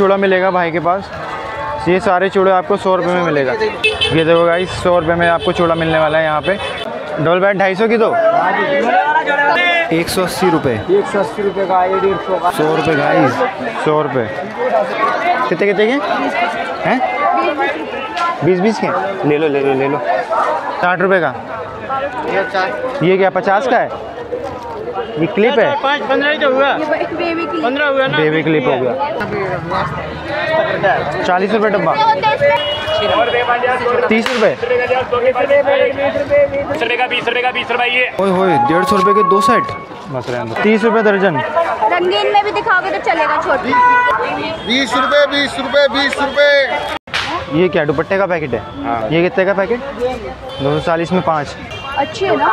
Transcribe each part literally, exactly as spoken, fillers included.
चूड़ा मिलेगा भाई के पास। ये सारे चूड़े आपको सौ रुपये में मिलेगा। ये देखो गाइस, सौ रुपये में आपको चूड़ा मिलने वाला है। यहाँ पे डबल बैट ढाई सौ की दो, एक सौ अस्सी रुपये, एक सौ अस्सी रुपये का, सौ रुपये गाइस, सौ रुपये। कितने कितने के हैं? बीस बीस के। ले लो ले लो ले लो। साठ रुपये का ये, क्या पचास का है? ये क्लिप है, बेबी क्लिप हो गया। चालीस रुपये डब्बा, तीस रुपये, डेढ़ सौ रुपये के दो सेट, तीस रुपये दर्जन। रंगीन में भी दिखाओगे तो चलेगा, छोटी बीस रुपये, बीस रुपये, बीस रुपये। ये क्या दुपट्टे का पैकेट है? ये कितने का पैकेट? दो सौ चालीस में पाँच। अच्छी है ना?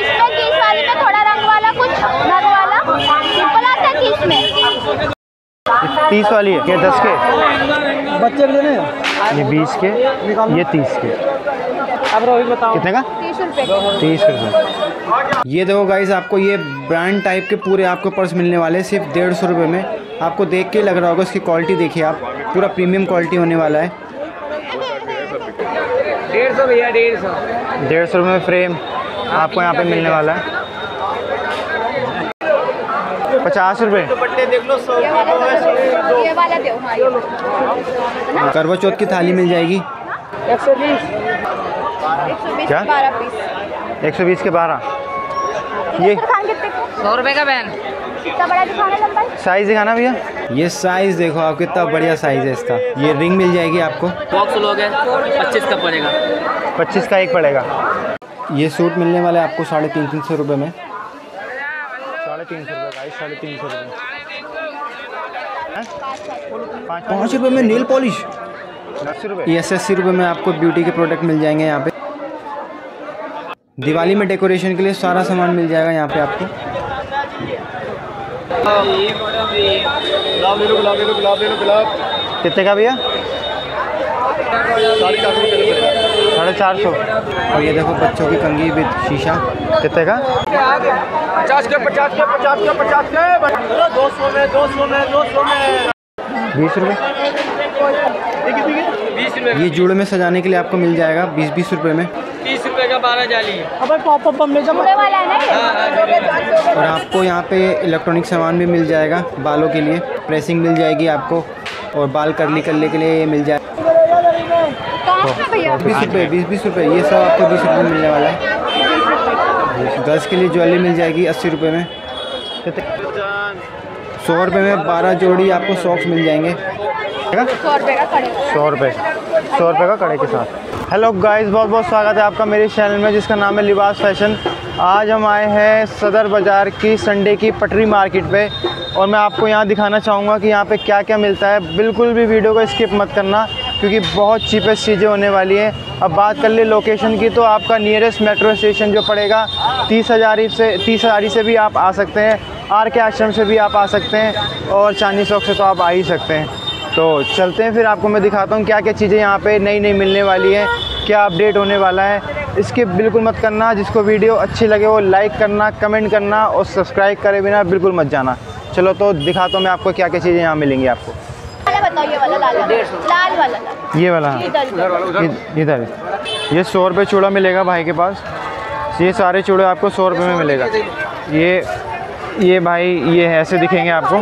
इसमें तीस वाली में थोड़ा रंग वाला, कुछ रंग वाला सिंपल आता है तीस में। तीस वाली है ये दस के बच्चे लेने, ये बीस के, ये तीस के। अब रोहित बताओ कितने का? तीस रुपये, तीस रुपये। ये देखो गाइस, आपको ये ब्रांड टाइप के पूरे आपको पर्स मिलने वाले सिर्फ डेढ़ सौ रुपये में। आपको देख के लग रहा होगा, उसकी क्वालिटी देखिए आप, पूरा प्रीमियम क्वालिटी होने वाला है। डेढ़ सौ भैया, डेढ़ सौ डेढ़ सौ रुपये में फ्रेम आपको यहाँ पे मिलने वाला है। पचास रुपये करवा चौथ की थाली मिल जाएगी। एक सौ बीस क्या? एक सौ बीस के बारह। ये सौ रुपये का बैन, इतना बड़ा दिखाना, लंबा साइज दिखाना भैया। ये साइज देखो आप, कितना बढ़िया साइज है इसका। ये रिंग मिल जाएगी आपको। बॉक्स लोगे पच्चीस का पड़ेगा, पच्चीस का एक पड़ेगा। ये सूट मिलने वाला है आपको साढ़े तीन तीन सौ रुपये में, साढ़े तीन सौ रुपये गाइस, साढ़े तीन सौ रुपये, पाँच रुपये में। नेल पॉलिश अस्सी रुपये, ये अस्सी रुपये में आपको ब्यूटी के प्रोडक्ट मिल जाएंगे। यहाँ पे दिवाली में डेकोरेशन के लिए सारा सामान मिल जाएगा यहाँ पे आपको। कितने का भैया? साढ़े चार सौ। और ये देखो बच्चों की कंघी विद शीशा, कितने का? पचास के, पचास के, पचास के, पचास के, दो सौ में, दो सौ में, दो सौ में, बीस रुपये। ये जुड़े में सजाने के लिए आपको मिल जाएगा बीस बीस रुपये में। तीस रुपये का बारह जाली है, पॉप अप में जुड़े वाला है ना। और आपको यहाँ पे इलेक्ट्रॉनिक सामान भी मिल जाएगा, बालों के लिए प्रेसिंग मिल जाएगी आपको, और बाल कर्ली करने के लिए ये मिल जाएगा। बीस रुपये, बीस बीस रुपये, ये सब आपको बीस रुपये मिलने वाला है। दस के लिए ज्वेलरी मिल जाएगी अस्सी रुपये में। सौ रुपये में बारह जोड़ी आपको सॉक्स मिल जाएंगे। सौ रुपये का कड़े, सौ रुपये, सौ रुपये का कड़े के साथ। हेलो गाइस, बहुत बहुत स्वागत है आपका मेरे चैनल में जिसका नाम है लिबास फैशन। आज हम आए हैं सदर बाज़ार की संडे की पटरी मार्केट पे, और मैं आपको यहाँ दिखाना चाहूँगा कि यहाँ पे क्या क्या मिलता है। बिल्कुल भी वीडियो को स्किप मत करना, क्योंकि बहुत चीपेस्ट चीज़ें होने वाली हैं। अब बात कर ले लोकेशन की, तो आपका नियरेस्ट मेट्रो स्टेशन जो पड़ेगा तीस हज़ारी से, तीस हज़ारी से भी आप आ सकते हैं, आर के आश्रम से भी आप आ सकते हैं, और चांदनी चौक से तो आप आ ही सकते हैं। तो चलते हैं, फिर आपको मैं दिखाता हूँ क्या क्या चीज़ें यहाँ पे नई नई मिलने वाली हैं, क्या अपडेट होने वाला है। इसके बिल्कुल मत करना, जिसको वीडियो अच्छी लगे वो लाइक करना, कमेंट करना, और सब्सक्राइब करे बिना बिल्कुल मत जाना। चलो तो दिखाता हूँ मैं आपको क्या क्या चीज़ें यहाँ मिलेंगी आपको। बताओ, ये वाला लाल लाल वाला, ये वाला इधर, ये सौ रुपये चूड़ा मिलेगा भाई के पास। ये सारे चूड़े आपको सौ रुपये में मिलेगा। ये ये भाई ये ऐसे दिखेंगे आपको।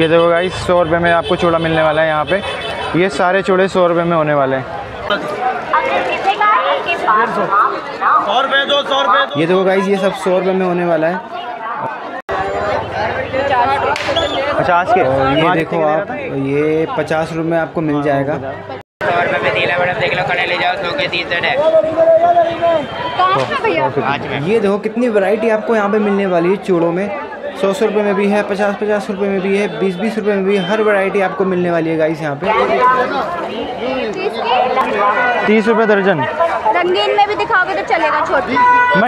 ये देखो गाइस, सौ रुपये में आपको चूड़ा मिलने वाला है यहाँ पे। ये सारे चूड़े सौ रुपये में होने वाले हैं। ये देखो गाइस, ये सब सौ रुपये में होने वाला है। पचास के, और ये देखो आप, ये पचास रुपये में आपको मिल जाएगा। सौ रुपये में नीला मैडम देख लो, कड़े ले जाओ, सौ के तीन सेट है। ये देखो कितनी वैरायटी आपको यहाँ पे मिलने वाली है चूड़ों में। सौ सौ रुपये में भी है, पचास पचास रुपये में भी है, बीस बीस रुपये में भी, हर वैरायटी आपको मिलने वाली है गाइस यहाँ पे। तीस रुपये दर्जन। रंगीन में भी दिखाओगे तो चलेगा, छोटी।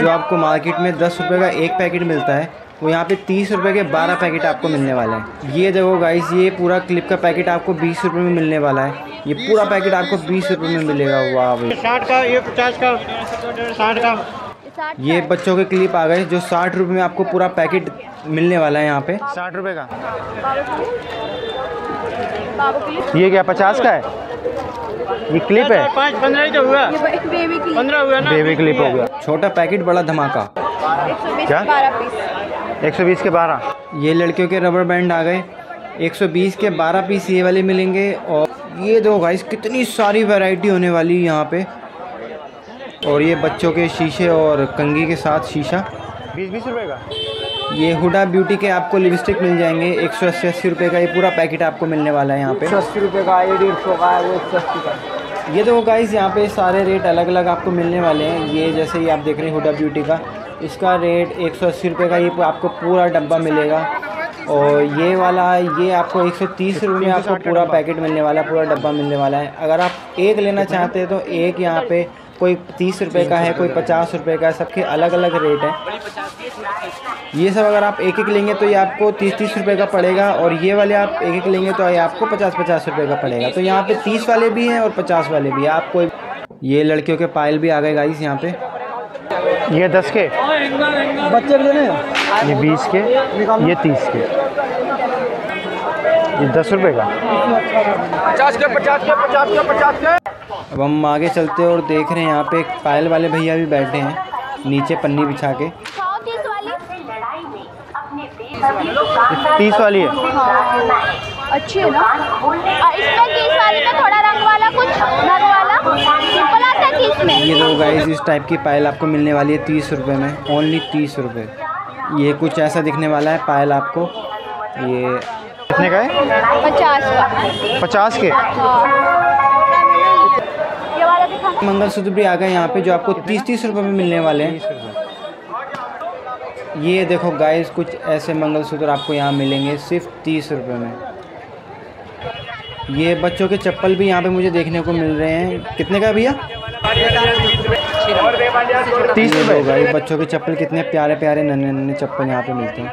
जो आपको मार्केट में दस रुपये का एक पैकेट मिलता है, वो यहाँ पे तीस रुपये के बारह पैकेट आपको मिलने वाला है। ये देखो गाइस, ये पूरा क्लिप का पैकेट आपको बीस रुपये में मिलने वाला है। ये पूरा पैकेट आपको बीस रुपये में मिलेगा। वाह भाई, साठ का, ये पचास का, साठ का, ये बच्चों के क्लिप आ गए जो साठ रुपये में आपको पूरा पैकेट मिलने वाला है यहाँ पे। साठ रुपये का ये क्या पचास का है? ये क्लिप है। पाँच पंद्रह तो हुआ, बेबी क्लिप पंद्रह हुआ ना, बेबी क्लिप हो गया। छोटा पैकेट बड़ा धमाका, क्या एक सौ बीस के बारह। ये लड़कियों के रबर बैंड आ गए, एक सौ बीस के बारह पीस ये वाले मिलेंगे। और ये दो गाइस कितनी सारी वैरायटी होने वाली है यहाँ पे। और ये बच्चों के शीशे और कंघी के साथ शीशा बीस बीस रुपए का। ये हुडा ब्यूटी के आपको लिपस्टिक मिल जाएंगे एक सौ अस्सी अस्सी रुपये का। ये पूरा पैकेट आपको मिलने वाला है यहाँ पे, अस्सी रुपये का, ये डेढ़ सौ का, वो एक सौ अस्सी का। ये देखो गाइस यहाँ पे सारे रेट अलग अलग आपको मिलने वाले हैं। ये जैसे ये आप देख रहे हैं हुडा ब्यूटी का, इसका रेट एक सौ अस्सी रुपये का। ये आपको पूरा डब्बा मिलेगा। और ये वाला ये आपको एक सौ तीस रुपये में आपको पूरा पैकेट मिलने वाला है, पूरा डब्बा मिलने वाला है। अगर आप एक लेना चाहते हैं तो एक यहाँ पे कोई तीस रुपये का है, कोई पचास रुपये का है, सबके अलग अलग रेट है। ये सब अगर आप एक एक लेंगे तो ये आपको तीस तीस रुपये का पड़ेगा। और ये वाले आप एक एक लेंगे तो ये आपको पचास पचास रुपये का पड़ेगा। तो यहाँ पे तीस वाले भी हैं और पचास वाले भी। आपको ये लड़कियों के पायल भी आ गए गाइस यहाँ पे। ये दस के बच्चे लेने, ये बीस के, ये तीस के, ये दस रुपये का, पचास के, पचास के, पचास के, पचास के। अब हम आगे चलते हैं और देख रहे हैं यहाँ पे पायल वाले भैया भी बैठे हैं नीचे पन्नी बिछा के। तीस वाली है, अच्छी है ना? इसमें तीस वाली में थोड़ा रंग वाला, कुछ नग वाला, सिंपल आता है तीस में। ये लोग गाइस इस टाइप की पायल आपको मिलने वाली है तीस रुपये में, ओनली तीस रुपये। ये कुछ ऐसा दिखने वाला है पायल आपको। ये कितने का है? पचास का, पचास के। मंगलसूत्र भी आ गए यहाँ पे जो आपको तीस तीस रुपये में मिलने वाले हैं। ये देखो गाइस कुछ ऐसे मंगलसूत्र आपको यहाँ मिलेंगे सिर्फ तीस रुपये में। ये बच्चों के चप्पल भी यहाँ पे मुझे देखने को मिल रहे हैं। कितने का भैया? तीस रुपये गाइस। बच्चों के चप्पल कितने प्यारे प्यारे नन्हे नन्हे चप्पल यहाँ पे मिलते हैं।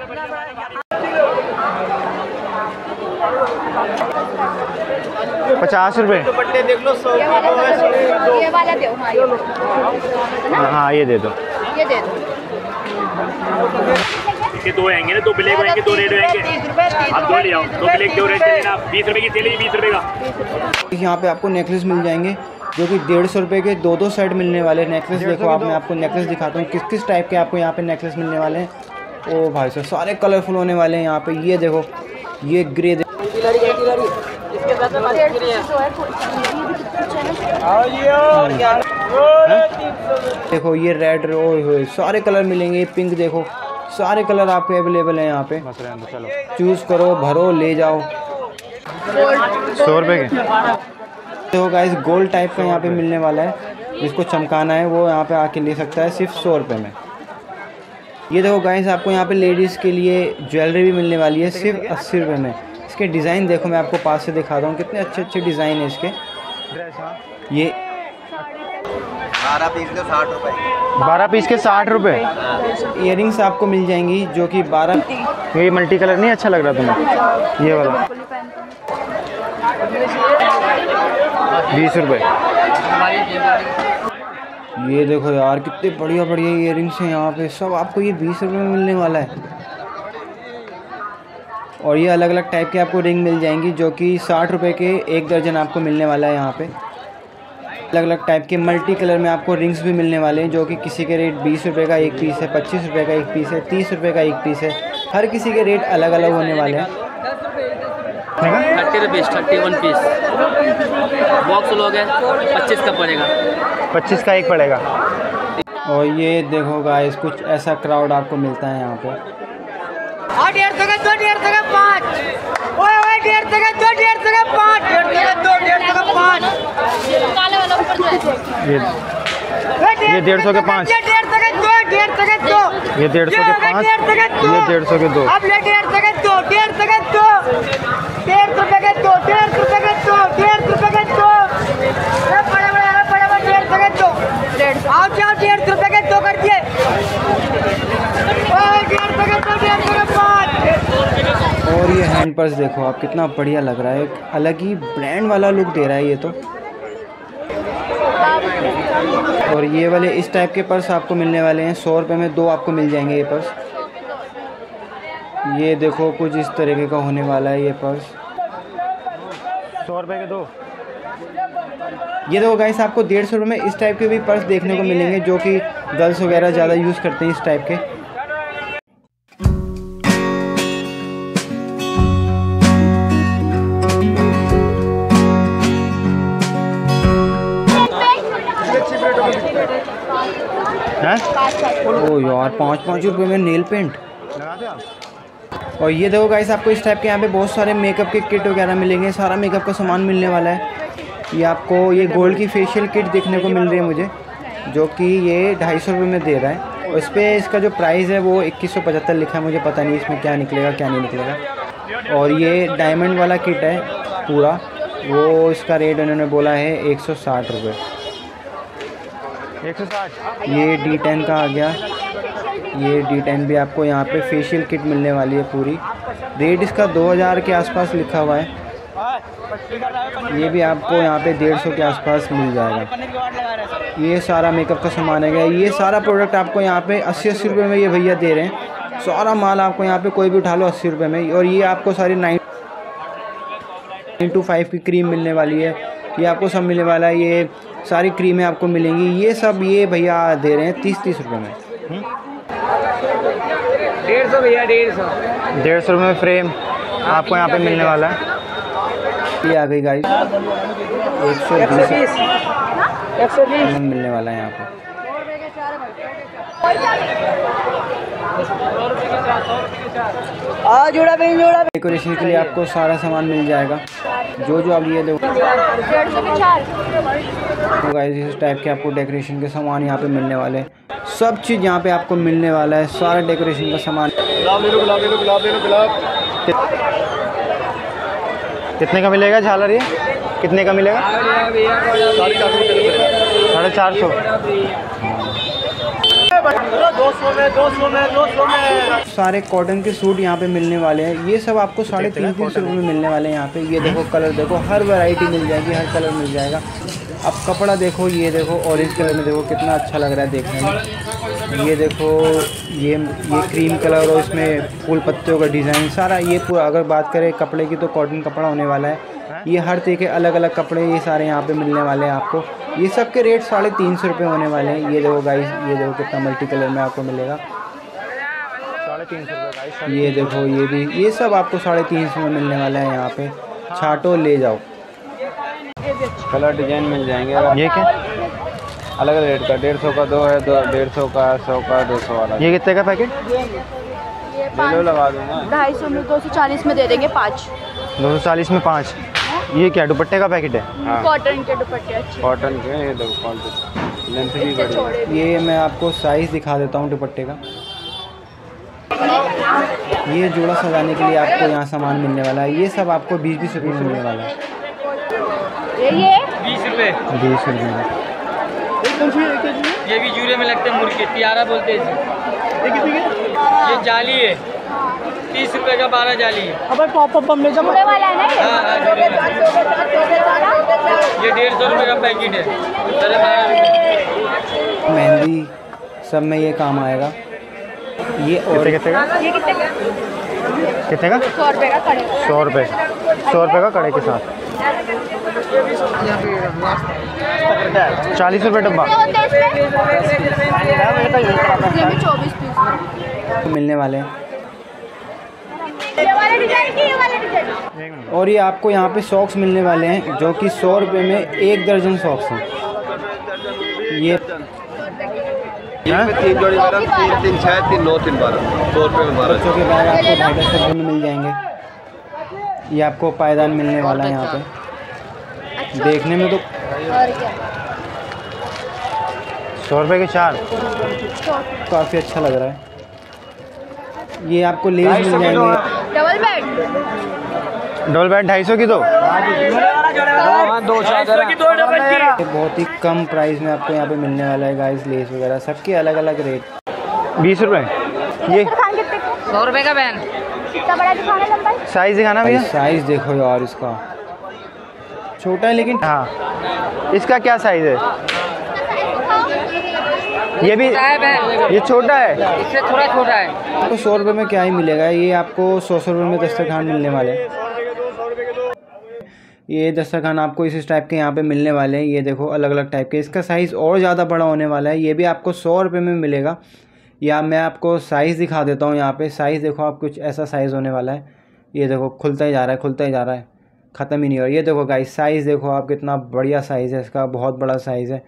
पचास रुपये ये वाला दो, हाँ हाँ ये दे दो, ये दे दो। दो आएंगे ना, दो ब्लैक आएंगे, दो रेड आएंगे, आप दो ले आओ, दो ब्लैक दो रेड लेना। बीस रुपये की थैली, बीस रुपये का। यहाँ पे आपको नेकलेस मिल जाएंगे जो कि डेढ़ सौ रुपये के दो दो सेट मिलने वाले नेकलेस। देखो आप, मैं आपको नेकलेस दिखाता हूँ किस किस टाइप के आपको यहाँ पे नेकलेस मिलने वाले हैं। ओ भाई साहब सारे कलरफुल होने वाले हैं यहाँ पे। ये देखो ये ग्रे, देखो ये रेड, रो सारे कलर मिलेंगे, पिंक, देखो सारे कलर आपके अवेलेबल हैं यहाँ पे। चूज़ करो, भरो, ले जाओ। सौ रुपये के देखो गाइस गोल्ड टाइप का यहाँ पे मिलने वाला है, जिसको चमकाना है वो यहाँ पे आके ले सकता है सिर्फ सौ रुपये में। ये देखो गाइस आपको यहाँ पे लेडीज़ के लिए ज्वेलरी भी मिलने वाली है सिर्फ अस्सी रुपये में। इसके डिज़ाइन देखो, मैं आपको पास से दिखा रहा हूँ कितने अच्छे अच्छे डिज़ाइन है इसके। ये बारह पीस के साठ रुपये, बारह पीस के साठ रुपये। इयर रिंग्स आपको मिल जाएंगी जो कि बारह, ये मल्टी कलर नहीं अच्छा लग रहा तुम्हें, ये वाला बीस रुपये। ये देखो यार कितने बढ़िया बढ़िया इयर रिंग्स हैं यहाँ पे, सब आपको ये बीस रुपये में मिलने वाला है। और ये अलग अलग टाइप के आपको रिंग मिल जाएंगी जो कि साठ रुपये के एक दर्जन आपको मिलने वाला है यहाँ पे। अलग अलग टाइप के मल्टी कलर में आपको रिंग्स भी मिलने वाले हैं जो कि किसी के रेट बीस रुपये का एक पीस है, पच्चीस रुपये का एक पीस है, तीस रुपये का एक पीस है। हर किसी के रेट अलग अलग होने वाले हैं। Thirty rupees, thirty one piece box लोगे, पच्चीस का पड़ेगा, पच्चीस का एक पड़ेगा। और ये देखो गाइस कुछ ऐसा क्राउड आपको मिलता है यहाँ पे। और डेढ़ सौ का दो, डेढ़ सौ का पाँच, ओए ओए डेढ़ सौ का दो, डेढ़ सौ का पाँच, डेढ़ सौ का दो, डेढ़ सौ का पाँच, ये डेढ़ सौ के पाँच, डेढ़ सौ का दो, डेढ़ सौ का दो, ये डेढ़ सौ के पाँच, ये डेढ़ सौ के दो, अब ये डेढ़ सौ का दो, डेढ़ सौ का दो, डेढ़ रुपये का दो, डेढ़ रुपये का दो, डेढ़ रुपये का दो, बड़ा बड़ा बड़ा बड़ा डेढ़ रुपये का दो, डेढ़ आओ जाओ डेढ़ रुपये का दो कर दिए, डेढ़ रुपये का दो, डेढ़ रुपये का पाँच। और ये हैंड पर्स देखो आप कितना बढ़िया लग रहा है, अलग ही ब्रांड वाला लुक दे रहा है ये तो। और ये वाले इस टाइप के पर्स आपको मिलने वाले हैं, सौ रुपये में दो आपको मिल जाएंगे ये पर्स। ये देखो कुछ इस तरीके का होने वाला है ये पर्स, सौ रुपये के दो। ये देखो गाइस आपको डेढ़ सौ रुपये में इस टाइप के भी पर्स देखने को मिलेंगे, जो कि गर्ल्स वगैरह ज़्यादा यूज़ करते हैं इस टाइप के। ओ यार पाँच पाँच रुपये में नेल पेंट लगाते आप। और ये देखो गाइस आपको इस टाइप के यहाँ पे बहुत सारे मेकअप के किट वगैरह मिलेंगे, सारा मेकअप का सामान मिलने वाला है। ये आपको ये गोल्ड की फेशियल किट देखने को मिल रही है मुझे, जो कि ये ढाई सौ रुपये में दे रहा है। और इस पर इसका जो प्राइस है वो इक्कीस सौ पचहत्तर लिखा है, मुझे पता नहीं इसमें क्या निकलेगा क्या नहीं निकलेगा। और ये डायमंड वाला किट है पूरा, वो इसका रेट उन्होंने बोला है एक सौ साठ रुपये एक सौ साठ। ये डी टेन का आ गया, ये डी टेन भी आपको यहाँ पे फेशियल किट मिलने वाली है पूरी। रेट इसका दो हज़ार के आसपास लिखा हुआ है, ये भी आपको यहाँ पे डेढ़ सौ के आसपास मिल जाएगा। ये सारा मेकअप का सामान है, ये सारा प्रोडक्ट आपको यहाँ पे अस्सी अस्सी रुपये में ये भैया दे रहे हैं। सारा माल आपको यहाँ पे कोई भी उठा लो अस्सी रुपये में। और ये आपको सारी नाइन नाइन टू फाइव की क्रीम मिलने वाली है, ये आपको सब मिलने वाला है। ये सारी क्रीमें आपको मिलेंगी, ये सब ये भैया दे रहे हैं तीस तीस रुपये में, डेढ़ सौ भैया डेढ़ सौ डेढ़ सौ रुपये में फ्रेम आपको यहाँ पे मिलने वाला है। ये आ गई गाइस एक सौ बीस एक सौ बीस मिलने वाला है यहाँ पे। डेकोरेशन के लिए आपको सारा सामान मिल जाएगा जो जो आप लिए। तो गाइस इस टाइप के आपको डेकोरेशन के सामान यहाँ पे मिलने वाले हैं, सब चीज़ यहाँ पे आपको मिलने वाला है, सारा डेकोरेशन का सामान। कितने का मिलेगा झालर, ये कितने का मिलेगा? साढ़े चार सौ सारे कॉटन के सूट यहाँ पे मिलने वाले हैं, ये सब आपको साढ़े तीन तीन सौ रुपये में मिलने वाले हैं यहाँ पे। ये देखो कलर देखो, हर वैरायटी मिल जाएगी, हर कलर मिल जाएगा। अब कपड़ा देखो, ये देखो ऑरेंज कलर में, देखो कितना अच्छा लग रहा है देखने में। ये देखो ये ये क्रीम कलर और इसमें फूल पत्तियों का डिज़ाइन सारा ये पूरा। अगर बात करें कपड़े की तो कॉटन कपड़ा होने वाला है, ये हर तरह के अलग अलग कपड़े ये सारे यहाँ पे मिलने वाले हैं आपको। ये सब के रेट साढ़े तीन सौ रुपये होने वाले हैं। ये देखो गाइस, ये देखो कितना मल्टी कलर में आपको मिलेगा, साढ़े तीन सौ रुपये। ये देखो ये भी, ये सब आपको साढ़े तीन सौ में मिलने वाला है यहाँ पे। छाटो ले जाओ, कलर डिजाइन मिल जाएंगे। ये क्या अलग अलग रेट का, डेढ़ सौ का दो है, दो डेढ़ सौ का, सौ का, दो सौ वाला। ये कितने का पैकेट? ये लगा दूँगा ढाई सौ में, दो सौ चालीस में दे देंगे पाँच, दो सौ चालीस में पाँच। ये क्या दुपट्टे का पैकेट है? कॉटन के दुपट्टे, अच्छे कॉटन के। ये देखो क्वालिटी, लेंथ भी बढ़िया। ये मैं आपको साइज़ दिखा देता हूँ दुपट्टे का। ये जोड़ा सजाने के लिए आपको यहाँ सामान मिलने वाला है, ये सब आपको बीस बीस रुपये में मिलने वाला है। ये बीस रुपये बीस रुपये ये भी जूरे में लगते हैं, मुर्गे तियारा बोलते हैं। ये जाली है तीस रुपए का, बारह जाली है। अब टॉप अप हमने जब वाला है ना, ये डेढ़ सौ रुपये का पैकेट है। मेहंदी सब में ये काम आएगा। ये और कितने का कितने का सौ रुपये का कड़े, सौ रुपये सौ रुपये का कड़े के साथ, चालीस रुपये डब्बा मिलने वाले हैं। और ये आपको यहाँ पे सॉक्स मिलने वाले हैं, जो कि सौ रुपये में एक दर्जन सॉक्स हैं। ये तीन जोड़ी बारह, तीन तीन छः, तीन नौ, तीन बारह, सौ रुपये में बारह। बच्चों के बैग आपको ढाई सौ रुपये में मिल जाएंगे। ये आपको पायदान मिलने वाला है यहाँ पे, देखने में तो सौ रुपये के चार, काफ़ी अच्छा लग रहा है। ये आपको लेस मिल जाएंगे, डबल बेड डबल बेड ढाई सौ की दो, दो चादर की दो डबल की। बहुत ही कम प्राइस में आपको यहाँ पे मिलने वाला है गाइस लेस वगैरह, सबके अलग अलग रेट। बीस रुपये ये, सौ रुपये का बैन। साइज दिखाना भैया, साइज देखो यार इसका छोटा है लेकिन। हाँ इसका क्या साइज है? ये भी ये छोटा है, इससे थोड़ा छोटा है। तो सौ रुपये में क्या ही मिलेगा, ये आपको सौ सौ रुपये में दस्तरखान मिलने वाले हैं। ये दस्तरखान आपको इस टाइप के यहाँ पे मिलने वाले हैं। ये देखो अलग अलग टाइप के, इसका साइज़ और ज़्यादा बड़ा होने वाला है। ये भी आपको सौ रुपये में मिलेगा। या मैं आपको साइज़ दिखा देता हूँ, यहाँ पे साइज़ देखो आप, कुछ ऐसा साइज़ होने वाला है। ये देखो खुलता ही जा रहा है, खुलता ही जा रहा है, ख़त्म ही नहीं हो रहा। ये देखो गाइस साइज़ देखो आप, कितना बढ़िया साइज़ है इसका, बहुत बड़ा साइज़ है।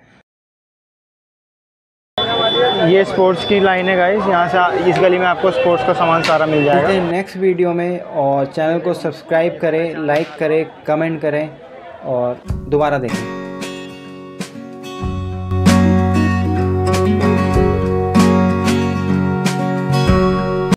ये स्पोर्ट्स की लाइन है गाइस, यहाँ से इस गली में आपको स्पोर्ट्स का सामान सारा मिल जाएगा। नेक्स्ट वीडियो में, और चैनल को सब्सक्राइब करें, लाइक करें, कमेंट करें और दोबारा देखें।